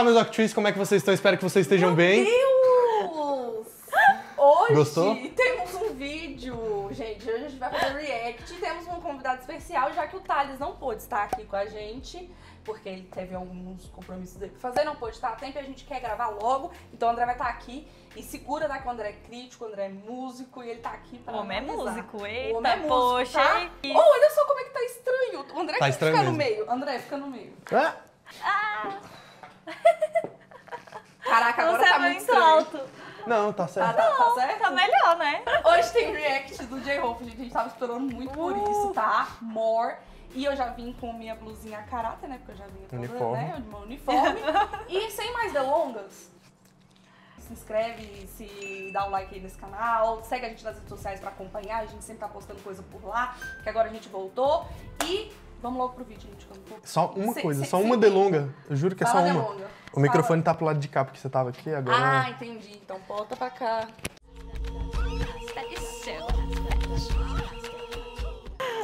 Olá, meus Octrees, como é que vocês estão? Espero que vocês estejam bem. Meu Deus! Hoje Gostou? Temos um vídeo, gente. Hoje a gente vai fazer react. Temos um convidado especial, já que o Thales não pôde estar aqui com a gente, porque ele teve alguns compromissos aí pra fazer, não pôde estar a tempo e a gente quer gravar logo. Então o André vai estar aqui e segura, tá? Que o André é crítico, o André é músico e ele tá aqui pra O homem é músico, poxa. Tá? Oh, olha só como é que tá estranho. O André tá que fica mesmo. No meio. André, fica no meio. Ah! Ah! Caraca, agora tá muito alto. Não, tá certo. Ah, não, tá certo? Tá melhor, né? Hoje tem react do J-Hope, gente. A gente tava esperando muito por isso, tá? More. E eu já vim com minha blusinha a caráter, né? Porque eu já vim com meu uniforme. E sem mais delongas, se inscreve, se dá um like aí nesse canal. Segue a gente nas redes sociais pra acompanhar. A gente sempre tá postando coisa por lá. Que agora a gente voltou. E vamos logo pro vídeo, gente. Só uma coisa, só uma delonga. Eu juro que é só uma. O microfone tá pro lado de cá, porque você tava aqui agora. Ah, entendi. Então volta pra cá.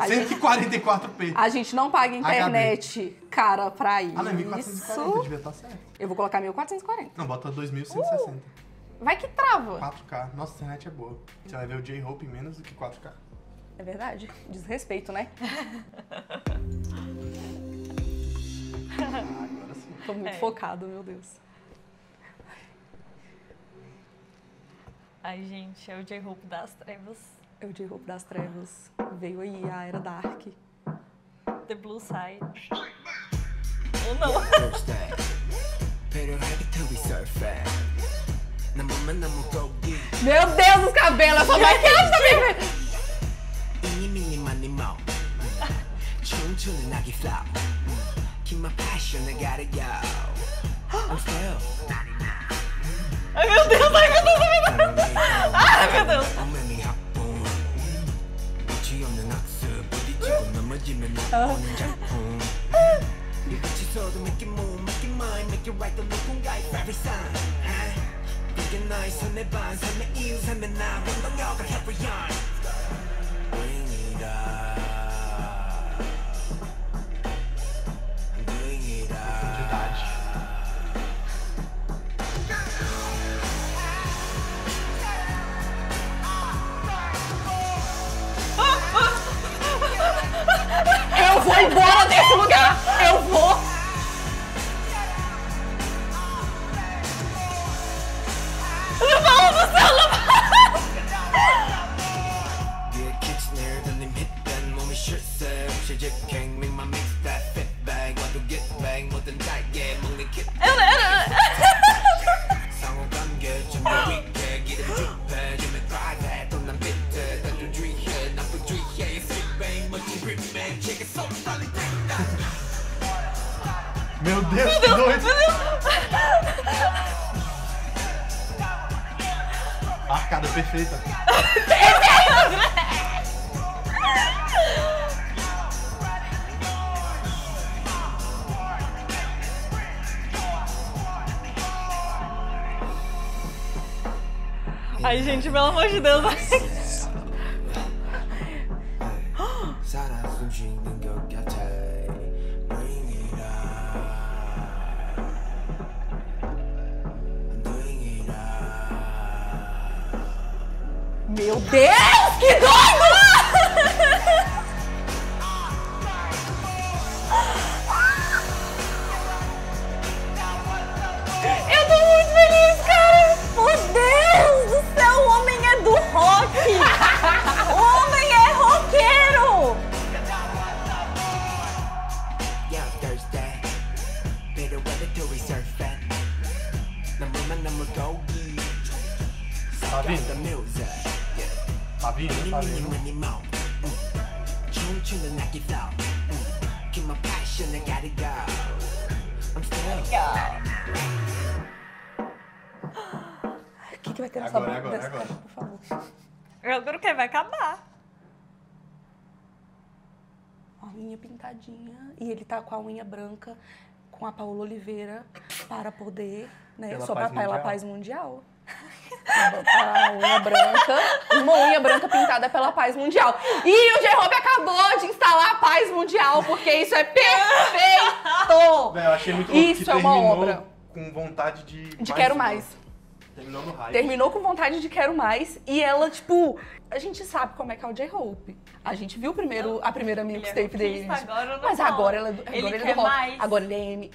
A 144p. A gente não paga internet, cara, pra isso. Ah, não, é 1440, devia estar certo. Eu vou colocar 1440. Não, bota 2160. Vai que trava. 4K. Nossa, a internet é boa. Você vai ver o J-Hope em menos do que 4K. É verdade. Desrespeito, né? Agora sim. Tô muito focado, meu Deus. Ai, gente, é o J-Hope das trevas. É o J-Hope das trevas. Veio aí a era dark. The Blue Side. Ou não. Meu Deus, os cabelos! Essa maquiagem tá bem... Ai, meu Deus, ai, meu Deus, ai, meu Deus. Ai, meu Deus. Meu Deus, meu Deus, doido! Meu Deus. Arcada perfeita! Ai, gente, pelo amor de Deus! Meu Deus, que doido! Eu tô muito feliz, cara! Meu Deus do céu, o homem é do rock! O homem é roqueiro! Tá vindo? Tá vindo, tá vindo. O que vai ter nessa boca dessa cara, por favor? Agora o que? Vai acabar. Ó, a unha pintadinha. E ele tá com a unha branca com a Paola Oliveira para poder, né? Pela só paz pra pela paz mundial. A unha branca, uma unha branca pintada pela paz mundial. E o J-Hope acabou de instalar a paz mundial, porque isso é perfeito! Véio, eu achei muito louco. Isso é uma obra. com vontade de... De quero mais. Terminou no hype. Terminou com vontade de quero mais. E ela, tipo... A gente sabe como é que é o J-Hope. A gente viu primeiro, a primeira mixtape dele. Mas agora ele é do rock. Agora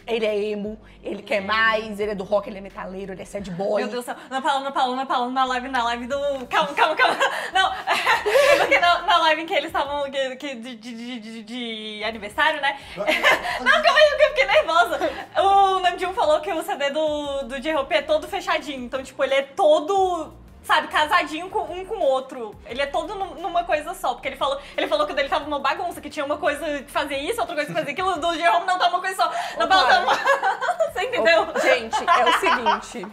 ele é emo, ele quer mais, ele é do rock, ele é metaleiro, ele é sad boy. Meu Deus do céu. Na Paloma, na live do... Calma. Não, é porque na live em que eles estavam de aniversário, né? Não, calma aí, eu fiquei nervosa. O Namjoon falou que o CD do J-Hope é todo fechadinho. Então, tipo, ele é todo... Sabe, casadinho um com o outro. Ele é todo numa coisa só. Porque ele falou que o dele tava uma bagunça, que tinha uma coisa que fazia isso, outra coisa que fazia aquilo. Do J-Hope não tá uma coisa só. Não tá uma... Você entendeu? Gente, é o seguinte.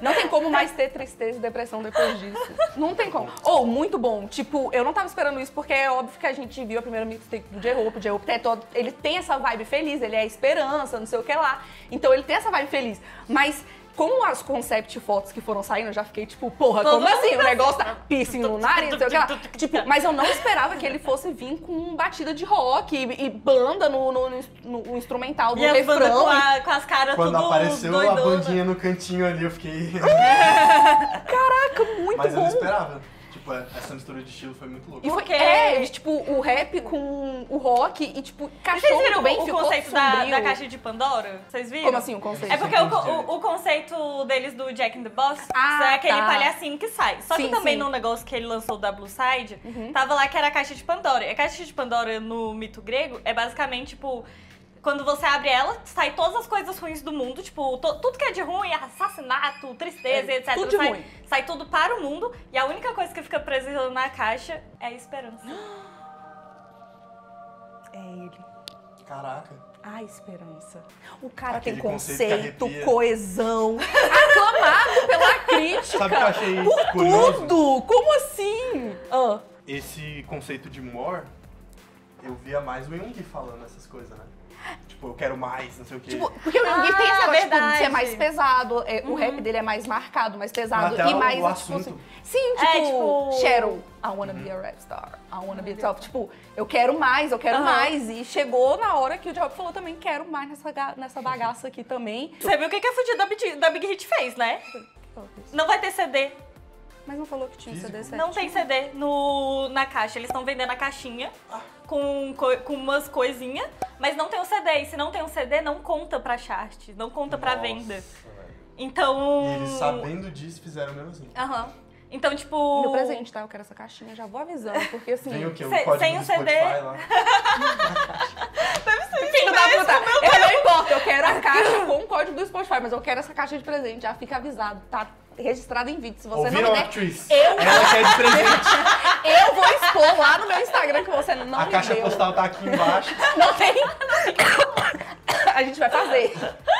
Não tem como mais ter tristeza e depressão depois disso. Não tem como. Ou, muito bom. Tipo, eu não tava esperando isso, porque é óbvio que a gente viu a primeira mixtape do J-Hope. O J-Hope é todo... Ele tem essa vibe feliz, ele é a esperança, não sei o que lá. Então ele tem essa vibe feliz. Mas... Como as concept fotos que foram saindo, eu já fiquei tipo, porra, como assim? O negócio tá piercing no nariz, não sei o que lá. Tipo, mas eu não esperava que ele fosse vir com batida de rock e banda no instrumental do refrão. Banda com as caras tudo doidona. Quando apareceu a bandinha no cantinho ali, eu fiquei... Caraca, muito bom! Mas eu não esperava. Tipo, essa mistura de estilo foi muito louca. Porque... É, tipo, o rap com o rock e, tipo, cachorro. Vocês viram bem, o conceito da Caixa de Pandora? Vocês viram? Como assim o conceito? É porque o conceito deles do Jack and the Boss é aquele palhacinho que sai. Só que também no negócio que ele lançou da Blue Side, tava lá que era a Caixa de Pandora. E a Caixa de Pandora, no mito grego, é basicamente, tipo... Quando você abre ela, sai todas as coisas ruins do mundo, tipo, tudo que é de ruim, assassinato, tristeza, etc. Tudo de ruim. Sai tudo para o mundo e a única coisa que fica presa na caixa é a esperança. É ele. Caraca. A esperança. O cara tem conceito, coesão, aclamado pela crítica. Sabe o que eu achei por curioso? Tudo! Como assim? Esse conceito de more, eu via mais o Yoongi falando essas coisas, né? Tipo, eu quero mais, não sei o quê. Tipo, porque o Yoongi tem essa verdade de ser mais pesado, o rap dele é mais marcado, mais pesado e mais... O assunto. Tipo, sim, tipo, Cheryl, I wanna be a rap star, I wanna be a top. Tipo, eu quero mais, eu quero mais. E chegou na hora que o J-Hope falou também, quero mais nessa bagaça aqui também. Você viu o que a fudida da Big Hit fez, né? Não vai ter CD. Mas não falou que tinha um CD certo? Não tem CD na caixa. Eles estão vendendo a caixinha com umas coisinhas, mas não tem um CD. E se não tem um CD, não conta pra chart, não conta pra venda. Velho. Então... E eles sabendo disso fizeram mesmo assim. Então, tipo... Meu presente, tá? Eu quero essa caixinha, já vou avisando, porque assim... Tem o quê? O código sem do CD... Spotify lá. Enfim, não dá pra botar. Não importa, eu quero a caixa com o código do Spotify, mas eu quero essa caixa de presente, já fica avisado, tá? Registrado em vídeo, se você não me der, ela quer de presente. Eu vou expor lá no meu Instagram que você não me deu. A caixa postal tá aqui embaixo. Não tem. A gente vai fazer,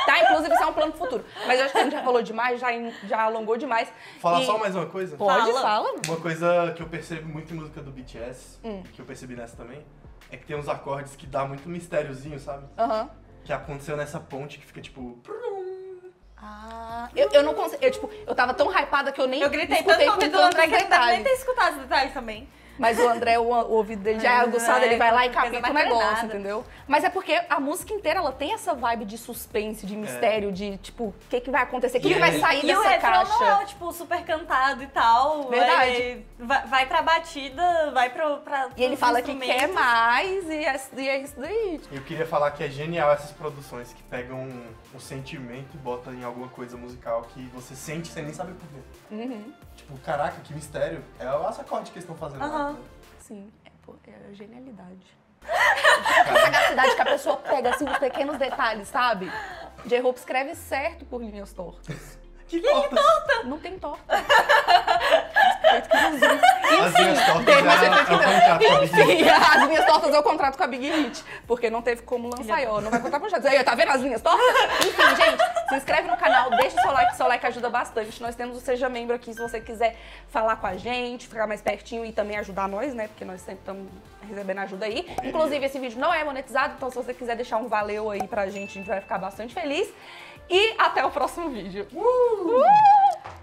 tá? Inclusive isso é um plano pro futuro. Mas eu acho que a gente já falou demais, já alongou demais. Falar só mais uma coisa? Pode, fala. Uma coisa que eu percebo muito em música do BTS, que eu percebi nessa também, é que tem uns acordes que dá muito mistériozinho, sabe? Que aconteceu nessa ponte que fica tipo... Eu não consegui, eu tava tão hypada que eu nem escutei tanto com tantos André, detalhes. Eu gritei nem ter escutado os detalhes também. Mas o André, o ouvido dele já é aguçado, ele vai lá e capita o negócio, entendeu? Mas é porque a música inteira, ela tem essa vibe de suspense, de mistério, de tipo, o que vai acontecer, o que vai sair dessa caixa. E o refrão não é, tipo, super cantado e tal. Verdade. Vai pra batida, vai pra e ele fala que quer mais e é isso daí. Eu queria falar que é genial essas produções que pegam o sentimento e botam em alguma coisa musical que você sente sem nem saber por quê. Tipo, caraca, que mistério. É o acorde que eles estão fazendo lá. Sim, é genialidade. A sagacidade que a pessoa pega, assim, os pequenos detalhes, sabe? J-Hope escreve certo por linhas tortas. Que torta? Não tem torta. As minhas tortas eu contrato com a Big Hit, porque não teve como lançar, não vai contar com o chat. Aí, tá vendo as minhas tortas? Enfim, gente, se inscreve no canal, deixa o seu like ajuda bastante. Nós temos o Seja Membro aqui, se você quiser falar com a gente, ficar mais pertinho e também ajudar nós, né? Porque nós sempre estamos recebendo ajuda aí. Inclusive, esse vídeo não é monetizado, então se você quiser deixar um valeu aí pra gente vai ficar bastante feliz. E até o próximo vídeo.